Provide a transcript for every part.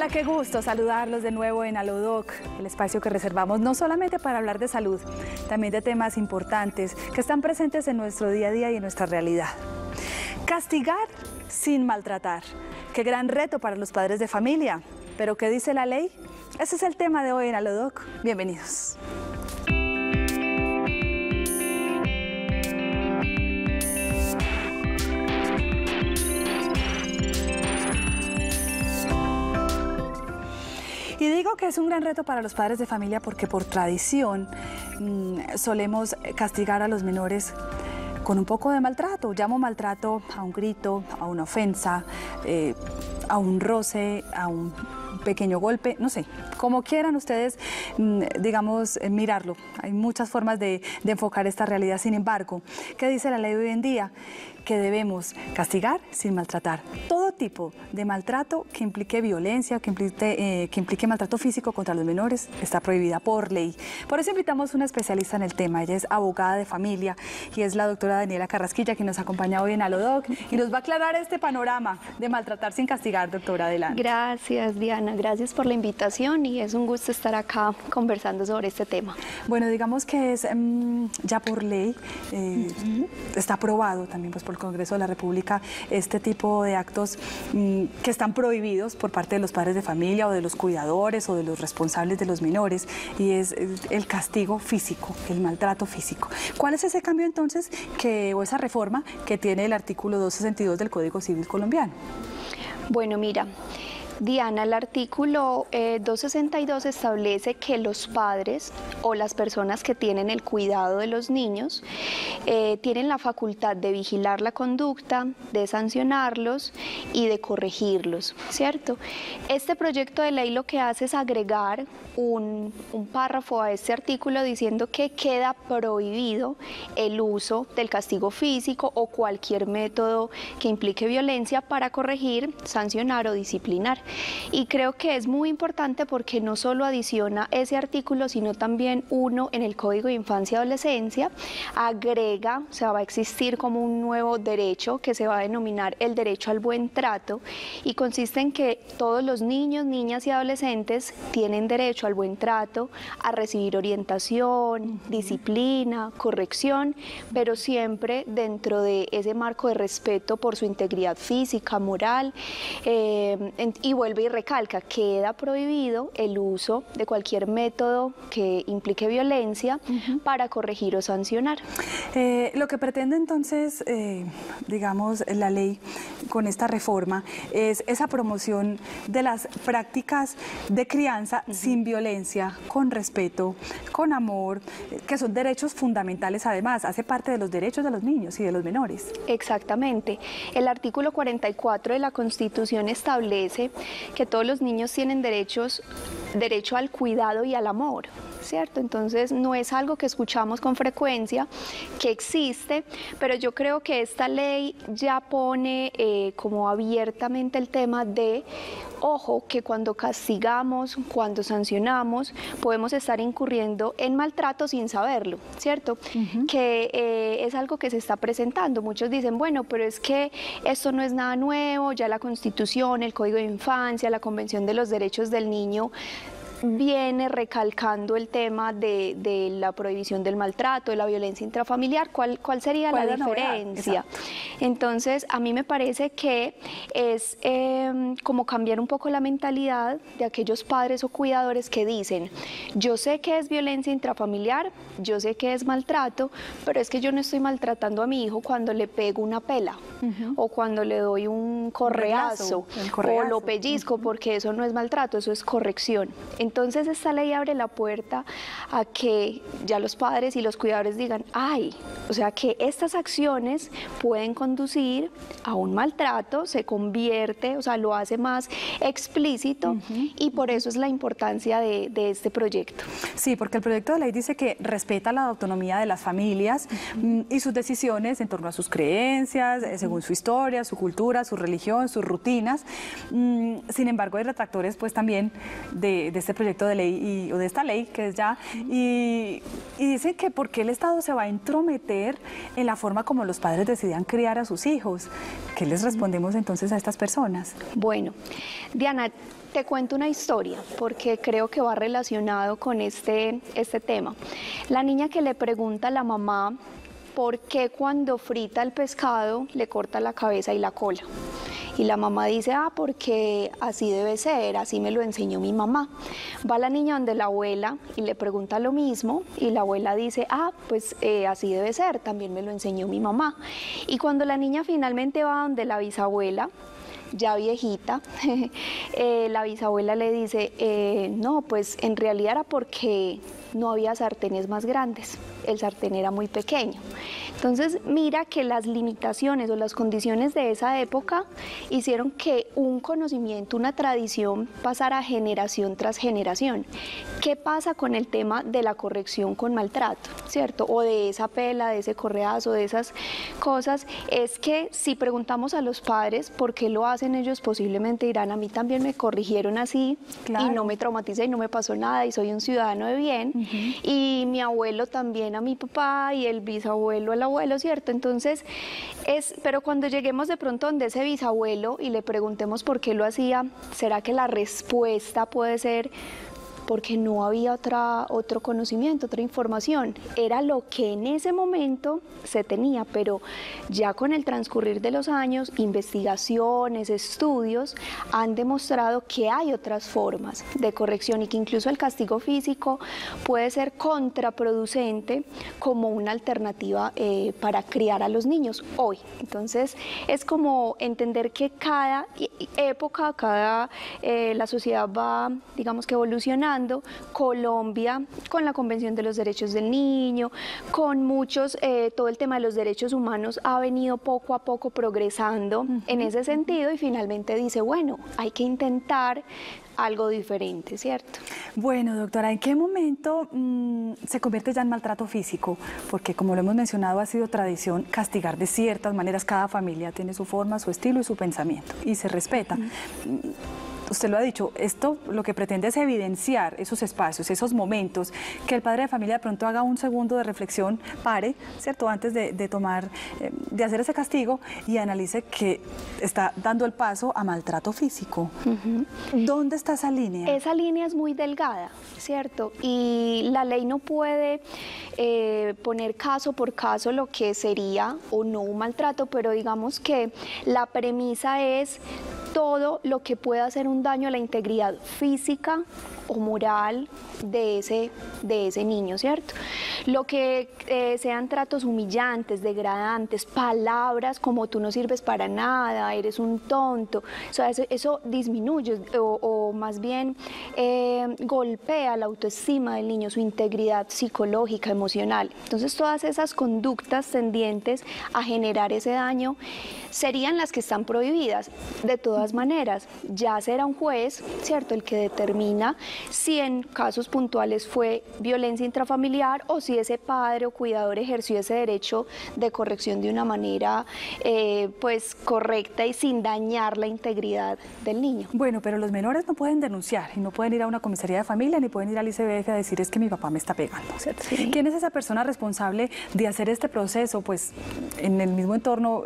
Hola, qué gusto saludarlos de nuevo en Aló, doc, el espacio que reservamos no solamente para hablar de salud, también de temas importantes que están presentes en nuestro día a día y en nuestra realidad. Castigar sin maltratar. Qué gran reto para los padres de familia. ¿Pero qué dice la ley? Ese es el tema de hoy en Aló, doc. Bienvenidos. Y digo que es un gran reto para los padres de familia porque por tradición solemos castigar a los menores con un poco de maltrato. Llamo maltrato a un grito, a una ofensa, a un roce, a un pequeño golpe, no sé, como quieran ustedes, digamos, mirarlo. Hay muchas formas de enfocar esta realidad. Sin embargo, ¿qué dice la ley hoy en día? Que debemos castigar sin maltratar. Todo tipo de maltrato que implique violencia, que implique maltrato físico contra los menores, está prohibida por ley. Por eso invitamos a una especialista en el tema. Ella es abogada de familia y es la doctora Daniela Carrasquilla, que nos acompaña hoy en Aló, doc, y nos va a aclarar este panorama de maltratar sin castigar. Doctora, adelante. Gracias, Diana. Gracias por la invitación y es un gusto estar acá conversando sobre este tema. Bueno, digamos que es ya por ley, está aprobado también pues, por el Congreso de la República este tipo de actos que están prohibidos por parte de los padres de familia o de los cuidadores o de los responsables de los menores, y es el castigo físico, el maltrato físico. ¿Cuál es ese cambio entonces o esa reforma que tiene el artículo 262 del Código Civil Colombiano? Bueno, mira, Diana, el artículo 262 establece que los padres o las personas que tienen el cuidado de los niños tienen la facultad de vigilar la conducta, de sancionarlos y de corregirlos, ¿cierto? Este proyecto de ley lo que hace es agregar un párrafo a este artículo diciendo que queda prohibido el uso del castigo físico o cualquier método que implique violencia para corregir, sancionar o disciplinar. Y creo que es muy importante porque no solo adiciona ese artículo, sino también uno en el Código de Infancia y Adolescencia, agrega, o sea, va a existir como un nuevo derecho que se va a denominar el derecho al buen trato, y consiste en que todos los niños, niñas y adolescentes tienen derecho al buen trato, a recibir orientación, disciplina, corrección, pero siempre dentro de ese marco de respeto por su integridad física, moral, y vuelve y recalca, queda prohibido el uso de cualquier método que implique violencia para corregir o sancionar. Lo que pretende entonces, digamos, la ley con esta reforma es esa promoción de las prácticas de crianza sin violencia, con respeto, con amor, que son derechos fundamentales además, hace parte de los derechos de los niños y de los menores. Exactamente. El artículo 44 de la Constitución establece que todos los niños tienen derecho al cuidado y al amor, ¿cierto? Entonces no es algo que escuchamos con frecuencia, que existe, pero yo creo que esta ley ya pone como abiertamente el tema de, ojo, que cuando castigamos, cuando sancionamos, podemos estar incurriendo en maltrato sin saberlo, ¿cierto? Que es algo que se está presentando. Muchos dicen, bueno, pero es que esto no es nada nuevo, ya la Constitución, el Código de Infancia, la Convención de los Derechos del Niño viene recalcando el tema de la prohibición del maltrato, de la violencia intrafamiliar. ¿Cuál sería la diferencia? Entonces, a mí me parece que es como cambiar un poco la mentalidad de aquellos padres o cuidadores que dicen, yo sé que es violencia intrafamiliar, yo sé que es maltrato, pero es que yo no estoy maltratando a mi hijo cuando le pego una pela o cuando le doy un correazo, o lo pellizco, porque eso no es maltrato, eso es corrección. Entonces esta ley abre la puerta a que ya los padres y los cuidadores digan, ay, o sea que estas acciones pueden conducir a un maltrato, se convierte, o sea, lo hace más explícito, y por eso es la importancia de este proyecto. Sí, porque el proyecto de ley dice que respeta la autonomía de las familias y sus decisiones en torno a sus creencias, según su historia, su cultura, su religión, sus rutinas. Sin embargo, hay retractores pues también de este proyecto de ley o de esta ley que es ya, y dicen que ¿por qué el Estado se va a intrometer en la forma como los padres decidan criar a sus hijos? ¿Qué les respondemos entonces a estas personas? Bueno, Diana, te cuento una historia porque creo que va relacionado con este tema. La niña que le pregunta a la mamá por qué cuando frita el pescado le corta la cabeza y la cola. Y la mamá dice, ah, porque así debe ser, así me lo enseñó mi mamá. Va la niña donde la abuela y le pregunta lo mismo, y la abuela dice, ah, pues así debe ser, también me lo enseñó mi mamá. Y cuando la niña finalmente va donde la bisabuela, ya viejita, la bisabuela le dice, no, pues en realidad era porque no había sartenes más grandes, el sartén era muy pequeño. Entonces mira que las limitaciones o las condiciones de esa época hicieron que un conocimiento, una tradición pasara generación tras generación. ¿Qué pasa con el tema de la corrección con maltrato, cierto? O de esa pela, de ese correazo, de esas cosas, es que si preguntamos a los padres por qué lo hacen, ellos posiblemente dirán, a mí también me corrigieron así, claro, y no me traumaticé y no me pasó nada y soy un ciudadano de bien. Y mi abuelo también a mi papá y el bisabuelo al abuelo, ¿cierto? Entonces, pero cuando lleguemos de pronto donde ese bisabuelo y le preguntemos por qué lo hacía, ¿será que la respuesta puede ser porque no había otro conocimiento, otra información? Era lo que en ese momento se tenía, pero ya con el transcurrir de los años, investigaciones, estudios, han demostrado que hay otras formas de corrección y que incluso el castigo físico puede ser contraproducente como una alternativa para criar a los niños hoy. Entonces, es como entender que cada época, la sociedad va, digamos que evolucionando. Colombia, con la Convención de los Derechos del Niño, con muchos, todo el tema de los derechos humanos ha venido poco a poco progresando en ese sentido y finalmente dice, bueno, hay que intentar algo diferente, ¿cierto? Bueno, doctora, ¿en qué momento se convierte ya en maltrato físico? Porque como lo hemos mencionado, ha sido tradición castigar de ciertas maneras, cada familia tiene su forma, su estilo y su pensamiento y se respeta. Usted lo ha dicho, esto lo que pretende es evidenciar esos espacios, esos momentos, que el padre de familia de pronto haga un segundo de reflexión, pare, ¿cierto?, antes de hacer ese castigo y analice que está dando el paso a maltrato físico. ¿Dónde está esa línea? Esa línea es muy delgada, ¿cierto? Y la ley no puede poner caso por caso lo que sería o no un maltrato, pero digamos que la premisa es todo lo que pueda hacer un daño a la integridad física o moral de ese niño, ¿cierto? Lo que sean tratos humillantes, degradantes, palabras como tú no sirves para nada, eres un tonto, o sea, eso disminuye o más bien golpea la autoestima del niño, su integridad psicológica, emocional. Entonces todas esas conductas tendientes a generar ese daño serían las que están prohibidas. De todas maneras, ya será un juez, ¿cierto?, el que determina si en casos puntuales fue violencia intrafamiliar o si ese padre o cuidador ejerció ese derecho de corrección de una manera pues correcta y sin dañar la integridad del niño. Bueno, pero los menores no pueden denunciar y no pueden ir a una comisaría de familia ni pueden ir al ICBF a decir es que mi papá me está pegando, ¿cierto? Sí. ¿Quién es esa persona responsable de hacer este proceso? Pues en el mismo entorno,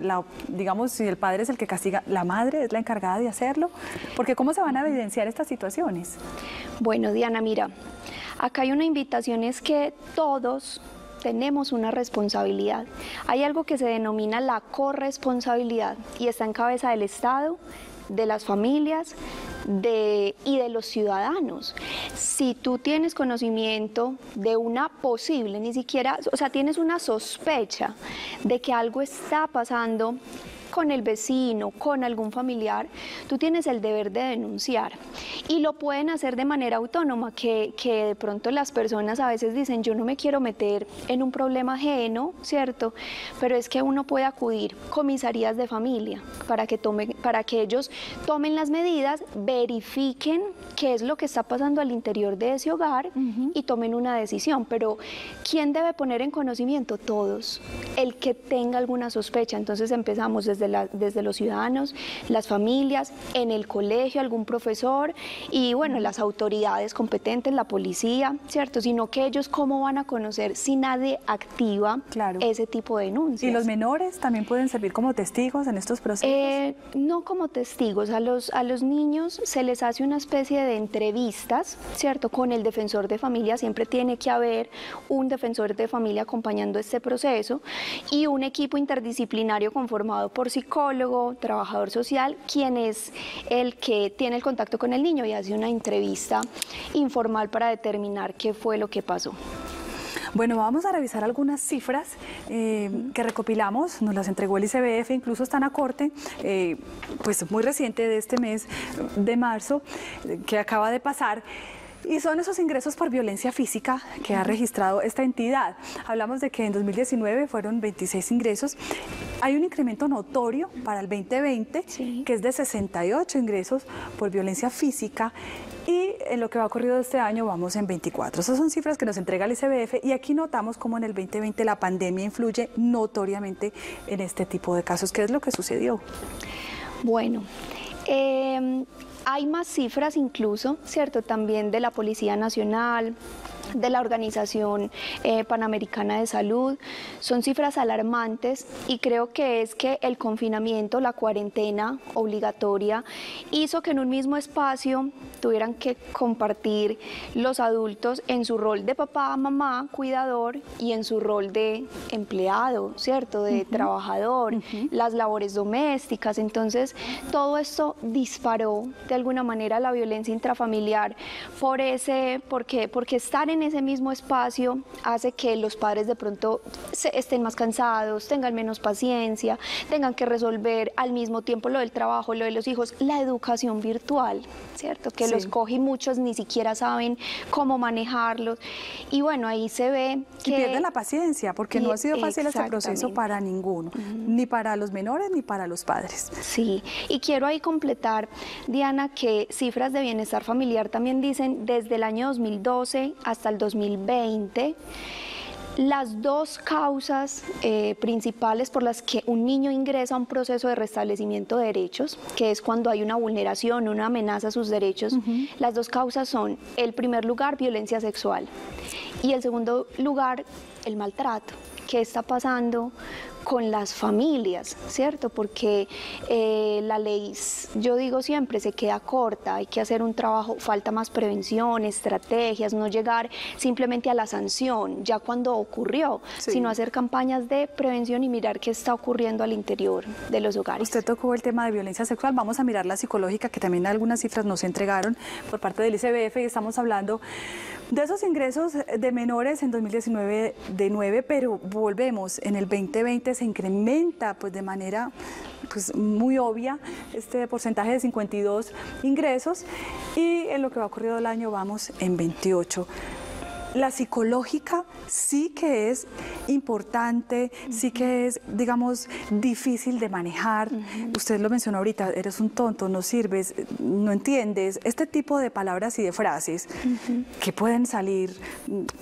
digamos, si el padre es el que castiga, la madre es la encargada de hacerlo, porque ¿cómo se van a evidenciar estas situaciones? Bueno, Diana, mira, acá hay una invitación, es que todos tenemos una responsabilidad. Hay algo que se denomina la corresponsabilidad y está en cabeza del Estado, de las familias y de los ciudadanos. Si tú tienes conocimiento de una posible, ni siquiera, o sea, tienes una sospecha de que algo está pasando con el vecino, con algún familiar, tú tienes el deber de denunciar. Y lo pueden hacer de manera autónoma, que de pronto las personas a veces dicen, yo no me quiero meter en un problema ajeno, ¿cierto? Pero es que uno puede acudir a comisarías de familia para que ellos tomen las medidas, verifiquen qué es lo que está pasando al interior de ese hogar y tomen una decisión. Pero ¿quién debe poner en conocimiento? Todos. El que tenga alguna sospecha. Entonces empezamos desde los ciudadanos, las familias, en el colegio, algún profesor y bueno, las autoridades competentes, la policía, ¿cierto? Sino que ellos cómo van a conocer si nadie activa ese tipo de denuncias. ¿Y los menores también pueden servir como testigos en estos procesos? No como testigos. A los niños se les hace una especie de entrevistas, ¿cierto? Con el defensor de familia. Siempre tiene que haber un defensor de familia acompañando este proceso y un equipo interdisciplinario conformado por psicólogo, trabajador social, quien es el que tiene el contacto con el niño y hace una entrevista informal para determinar qué fue lo que pasó. Bueno, vamos a revisar algunas cifras que recopilamos, nos las entregó el ICBF, incluso están a corte, pues muy reciente de este mes de marzo que acaba de pasar. Y son esos ingresos por violencia física que ha registrado esta entidad. Hablamos de que en 2019 fueron 26 ingresos. Hay un incremento notorio para el 2020, que es de 68 ingresos por violencia física. Y en lo que ha ocurrido este año vamos en 24. Esas son cifras que nos entrega el ICBF y aquí notamos cómo en el 2020 la pandemia influye notoriamente en este tipo de casos. ¿Qué es lo que sucedió? Bueno, hay más cifras incluso, ¿cierto? También de la Policía Nacional, de la Organización Panamericana de Salud. Son cifras alarmantes y creo que es que el confinamiento, la cuarentena obligatoria, hizo que en un mismo espacio tuvieran que compartir los adultos en su rol de papá, mamá, cuidador y en su rol de empleado, ¿cierto? De trabajador, las labores domésticas. Entonces, todo esto disparó de alguna manera la violencia intrafamiliar porque estar en ese mismo espacio hace que los padres de pronto estén más cansados, tengan menos paciencia, tengan que resolver al mismo tiempo lo del trabajo, lo de los hijos, la educación virtual, ¿cierto? Que los coge y muchos ni siquiera saben cómo manejarlos. Y bueno, ahí se ve que... Y pierden la paciencia, porque no ha sido fácil este proceso para ninguno, ni para los menores ni para los padres. Sí, y quiero ahí completar, Diana, que cifras de bienestar familiar también dicen desde el año 2012 hasta el 2020, las dos causas principales por las que un niño ingresa a un proceso de restablecimiento de derechos, que es cuando hay una vulneración, una amenaza a sus derechos, las dos causas son, en primer lugar, violencia sexual y en segundo lugar, el maltrato. ¿Qué está pasando con las familias, cierto? Porque la ley, yo digo siempre, se queda corta, hay que hacer un trabajo, falta más prevención, estrategias, no llegar simplemente a la sanción, ya cuando ocurrió, sino hacer campañas de prevención y mirar qué está ocurriendo al interior de los hogares. Usted tocó el tema de violencia sexual, vamos a mirar la psicológica, que también algunas cifras nos entregaron por parte del ICBF y estamos hablando de esos ingresos de menores en 2019 de 9, pero volvemos, en el 2020 se incrementa pues de manera pues muy obvia este porcentaje de 52 ingresos y en lo que va ocurrido el año vamos en 28. La psicológica sí que es importante, sí que es, digamos, difícil de manejar. Usted lo mencionó ahorita, eres un tonto, no sirves, no entiendes. Este tipo de palabras y de frases que pueden salir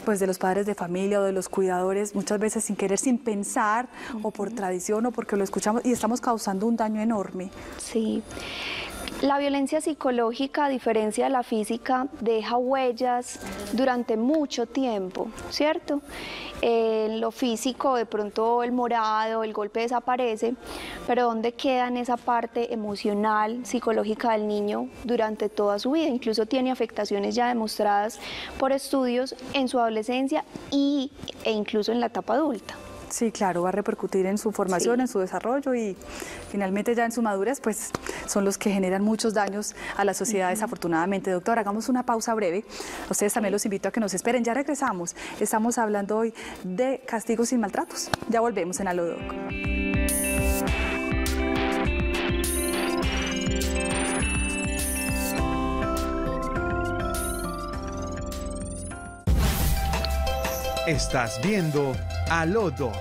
pues, de los padres de familia o de los cuidadores, muchas veces sin querer, sin pensar, o por tradición o porque lo escuchamos, y estamos causando un daño enorme. Sí. La violencia psicológica, a diferencia de la física, deja huellas durante mucho tiempo, ¿cierto? En lo físico, de pronto el morado, el golpe desaparece, pero ¿dónde queda en esa parte emocional, psicológica del niño durante toda su vida? Incluso tiene afectaciones ya demostradas por estudios en su adolescencia e incluso en la etapa adulta. Sí, claro, va a repercutir en su formación, en su desarrollo y finalmente ya en su madurez, pues son los que generan muchos daños a la sociedad, desafortunadamente. Doctor, hagamos una pausa breve. A ustedes también los invito a que nos esperen. Ya regresamos. Estamos hablando hoy de castigos y maltratos. Ya volvemos en Aló, doc. Estás viendo Aló, doc.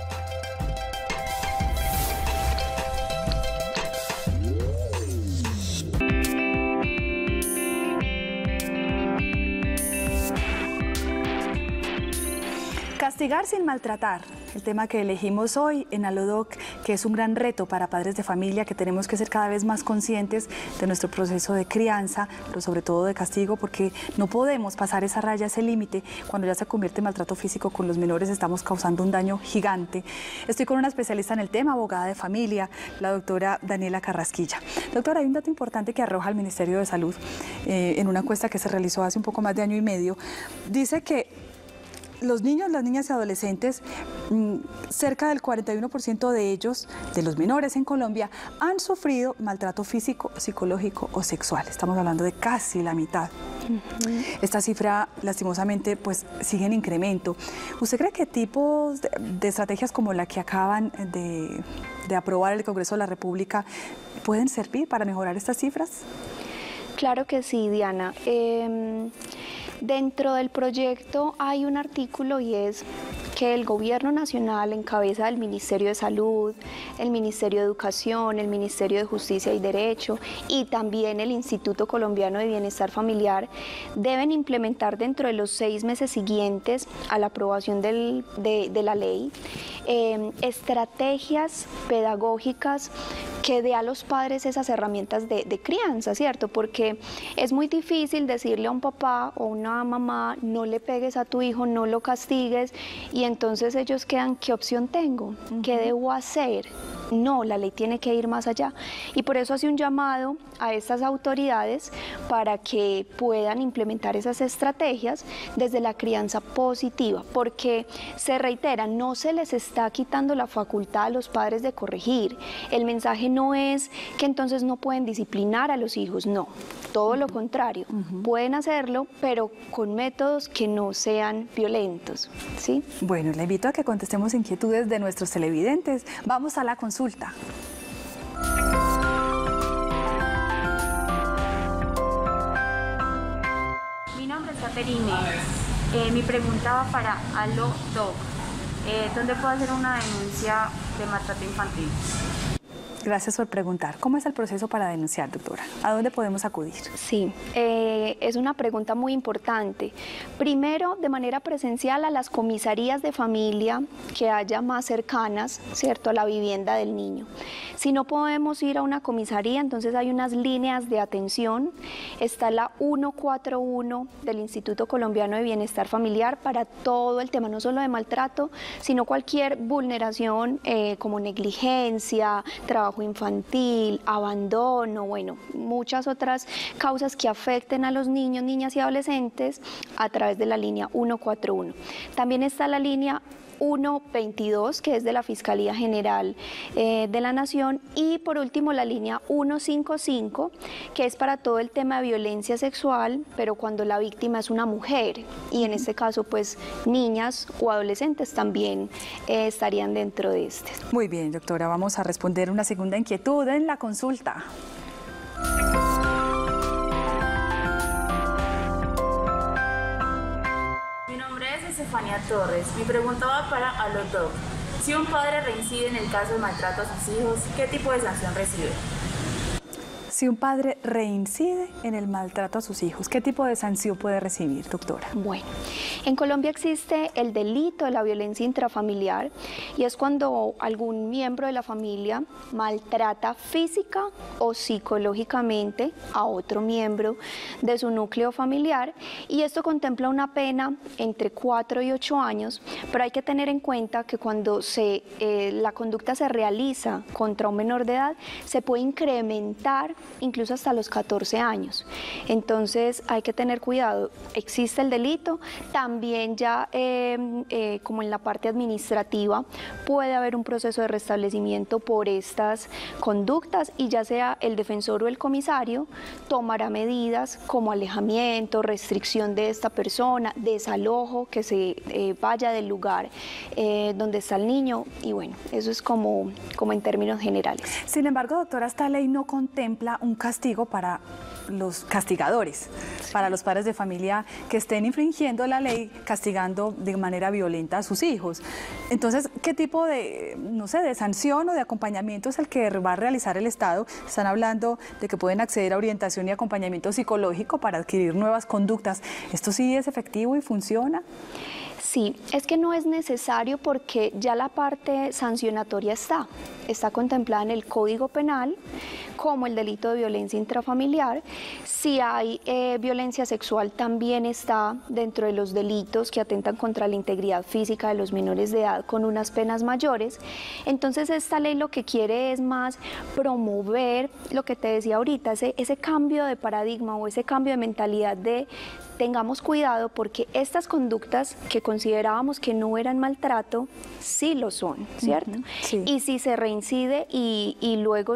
Castigar sin maltratar, el tema que elegimos hoy en Aló, doc, que es un gran reto para padres de familia, que tenemos que ser cada vez más conscientes de nuestro proceso de crianza, pero sobre todo de castigo, porque no podemos pasar esa raya, ese límite. Cuando ya se convierte en maltrato físico con los menores, estamos causando un daño gigante. Estoy con una especialista en el tema, abogada de familia, la doctora Daniela Carrasquilla. Doctora, hay un dato importante que arroja el Ministerio de Salud en una encuesta que se realizó hace un poco más de año y medio. Dice que los niños, las niñas y adolescentes, cerca del 41% de ellos, de los menores en Colombia, han sufrido maltrato físico, psicológico o sexual. Estamos hablando de casi la mitad. Esta cifra, lastimosamente, pues sigue en incremento. ¿Usted cree que tipos de estrategias como la que acaban de aprobar el Congreso de la República pueden servir para mejorar estas cifras? Claro que sí, Diana. Dentro del proyecto hay un artículo y es que el Gobierno Nacional, en cabeza del Ministerio de Salud, el Ministerio de Educación, el Ministerio de Justicia y Derecho y también el Instituto Colombiano de Bienestar Familiar, deben implementar dentro de los 6 meses siguientes a la aprobación de la ley estrategias pedagógicas que dé a los padres esas herramientas de crianza, ¿cierto? Porque es muy difícil decirle a un papá o una mamá, no le pegues a tu hijo, no lo castigues, y entonces ellos quedan, ¿qué opción tengo? ¿Qué debo hacer? No, la ley tiene que ir más allá. Y por eso hace un llamado a estas autoridades para que puedan implementar esas estrategias desde la crianza positiva, porque se reitera, no se les está quitando la facultad a los padres de corregir. El mensaje no es que entonces no pueden disciplinar a los hijos, no. Todo lo contrario, pueden hacerlo, pero con métodos que no sean violentos, ¿sí? Bueno, le invito a que contestemos inquietudes de nuestros televidentes. Vamos a la consulta. Mi nombre es Caterine. Mi pregunta va para Aló, doc. ¿Dónde puedo hacer una denuncia de maltrato infantil? Gracias por preguntar. ¿Cómo es el proceso para denunciar, doctora? ¿A dónde podemos acudir? Sí, es una pregunta muy importante. Primero, de manera presencial a las comisarías de familia que haya más cercanas, ¿cierto?, a la vivienda del niño. Si no podemos ir a una comisaría, entonces hay unas líneas de atención. Está la 141 del Instituto Colombiano de Bienestar Familiar para todo el tema, no solo de maltrato, sino cualquier vulneración como negligencia, trabajo infantil, abandono, bueno, muchas otras causas que afecten a los niños, niñas y adolescentes a través de la línea 141. También está la línea 122, que es de la Fiscalía General de la Nación, y por último la línea 155, que es para todo el tema de violencia sexual, pero cuando la víctima es una mujer, y en este caso pues niñas o adolescentes también estarían dentro de este. Muy bien, doctora, vamos a responder una segunda inquietud en la consulta. Torres. Mi pregunta va para Aló, doc. Si un padre reincide en el caso de maltrato a sus hijos, ¿qué tipo de sanción recibe? Si un padre reincide en el maltrato a sus hijos, ¿qué tipo de sanción puede recibir, doctora? Bueno, en Colombia existe el delito de la violencia intrafamiliar y es cuando algún miembro de la familia maltrata física o psicológicamente a otro miembro de su núcleo familiar, y esto contempla una pena entre 4 y 8 años, pero hay que tener en cuenta que cuando la conducta se realiza contra un menor de edad, se puede incrementar incluso hasta los 14 años. Entonces hay que tener cuidado. Existe el delito, también ya como en la parte administrativa puede haber un proceso de restablecimiento por estas conductas, y ya sea el defensor o el comisario tomará medidas como alejamiento, restricción de esta persona, desalojo, que se vaya del lugar donde está el niño, y bueno, eso es como en términos generales. Sin embargo, doctora, esta ley no contempla un castigo para los castigadores, para los padres de familia que estén infringiendo la ley, castigando de manera violenta a sus hijos. Entonces, ¿qué tipo de, no sé, de sanción o de acompañamiento es el que va a realizar el Estado? Están hablando de que pueden acceder a orientación y acompañamiento psicológico para adquirir nuevas conductas. ¿Esto sí es efectivo y funciona? Sí, es que no es necesario porque ya la parte sancionatoria está contemplada en el Código Penal como el delito de violencia intrafamiliar. Si hay violencia sexual también está dentro de los delitos que atentan contra la integridad física de los menores de edad con unas penas mayores. Entonces esta ley lo que quiere es más promover lo que te decía ahorita, ese cambio de paradigma o ese cambio de mentalidad de tengamos cuidado porque estas conductas que considerábamos que no eran maltrato, sí lo son, ¿cierto? Sí. Y si se reincide y luego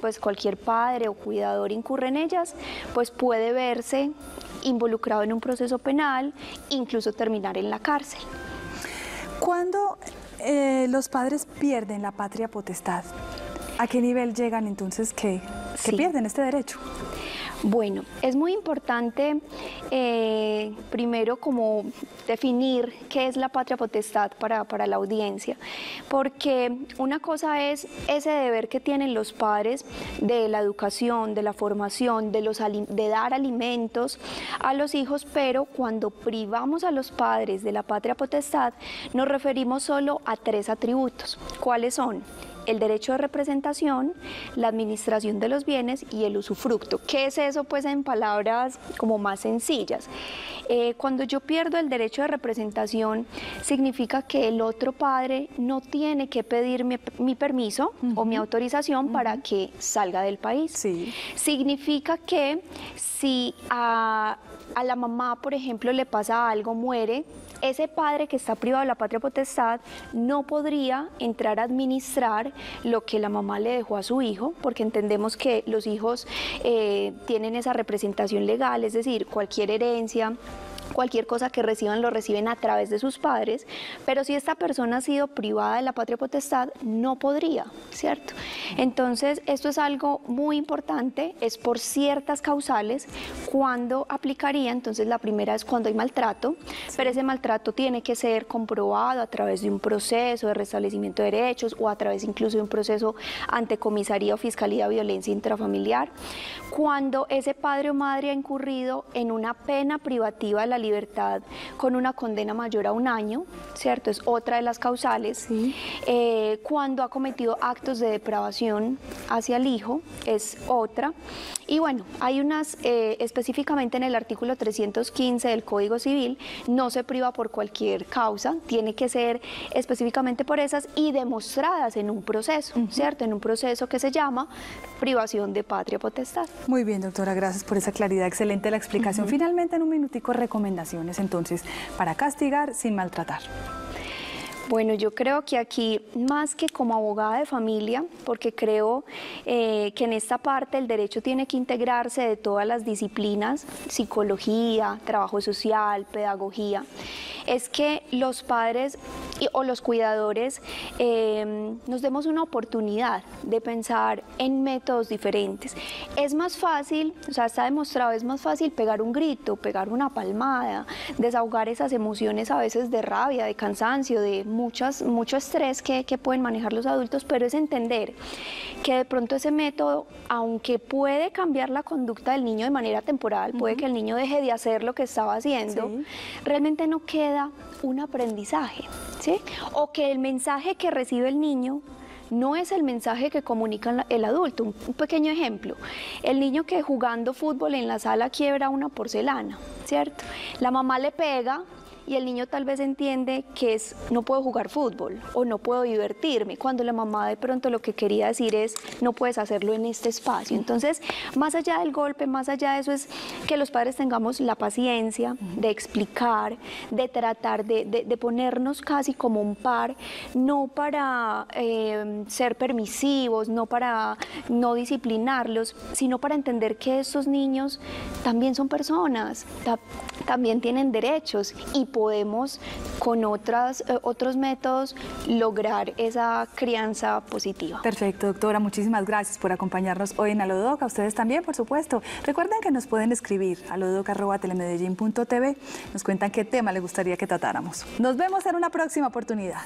pues cualquier padre o cuidador incurre en ellas, pues puede verse involucrado en un proceso penal, incluso terminar en la cárcel. ¿Cuándo los padres pierden la patria potestad? ¿A qué nivel llegan entonces que pierden este derecho? Bueno, es muy importante primero como definir qué es la patria potestad para la audiencia, porque una cosa es ese deber que tienen los padres de la educación, de la formación, de dar alimentos a los hijos, pero cuando privamos a los padres de la patria potestad nos referimos solo a tres atributos. ¿Cuáles son? El derecho de representación, la administración de los bienes y el usufructo. ¿Qué es eso? Pues en palabras como más sencillas. Cuando yo pierdo el derecho de representación, significa que el otro padre no tiene que pedir mi permiso o mi autorización para que salga del país. Sí. Significa que si a la mamá, por ejemplo, le pasa algo, muere, ese padre que está privado de la patria potestad no podría entrar a administrar lo que la mamá le dejó a su hijo, porque entendemos que los hijos tienen esa representación legal, es decir, cualquier herencia, cualquier cosa que reciban, lo reciben a través de sus padres, pero si esta persona ha sido privada de la patria potestad, no podría, ¿cierto? Entonces, esto es algo muy importante, es por ciertas causales, ¿cuándo aplicaría? Entonces, la primera es cuando hay maltrato, pero ese maltrato tiene que ser comprobado a través de un proceso de restablecimiento de derechos o a través incluso de un proceso ante comisaría o fiscalía de violencia intrafamiliar. Cuando ese padre o madre ha incurrido en una pena privativa de la libertad con una condena mayor a 1 año, ¿cierto? Es otra de las causales. Sí. Cuando ha cometido actos de depravación hacia el hijo, es otra. Y bueno, hay unas, específicamente en el artículo 315 del Código Civil, no se priva por cualquier causa, tiene que ser específicamente por esas y demostradas en un proceso, ¿cierto? En un proceso que se llama privación de patria potestad. Muy bien, doctora, gracias por esa claridad, excelente la explicación. Finalmente, en un minutico, recomendaciones entonces para castigar sin maltratar. Bueno, yo creo que aquí, más que como abogada de familia, porque creo que en esta parte el derecho tiene que integrarse de todas las disciplinas, psicología, trabajo social, pedagogía, es que los padres o los cuidadores nos demos una oportunidad de pensar en métodos diferentes. Es más fácil, o sea, está demostrado, es más fácil pegar un grito, pegar una palmada, desahogar esas emociones a veces de rabia, de cansancio, de mucho estrés que pueden manejar los adultos, pero es entender que de pronto ese método, aunque puede cambiar la conducta del niño de manera temporal, puede que el niño deje de hacer lo que estaba haciendo, realmente no queda un aprendizaje, ¿sí? O que el mensaje que recibe el niño no es el mensaje que comunica el adulto. Un pequeño ejemplo, el niño que jugando fútbol en la sala quiebra una porcelana, ¿cierto? La mamá le pega y el niño tal vez entiende que es no puedo jugar fútbol o no puedo divertirme, cuando la mamá de pronto lo que quería decir es no puedes hacerlo en este espacio. Entonces, más allá del golpe, más allá de eso, es que los padres tengamos la paciencia de explicar, de tratar de ponernos casi como un par, no para ser permisivos, no para no disciplinarlos, sino para entender que estos niños también son personas, también tienen derechos y podemos con otros métodos lograr esa crianza positiva. Perfecto, doctora, muchísimas gracias por acompañarnos hoy en Aló, doc, a ustedes también, por supuesto. Recuerden que nos pueden escribir a alodoc@telemedellin.tv, nos cuentan qué tema les gustaría que tratáramos. Nos vemos en una próxima oportunidad.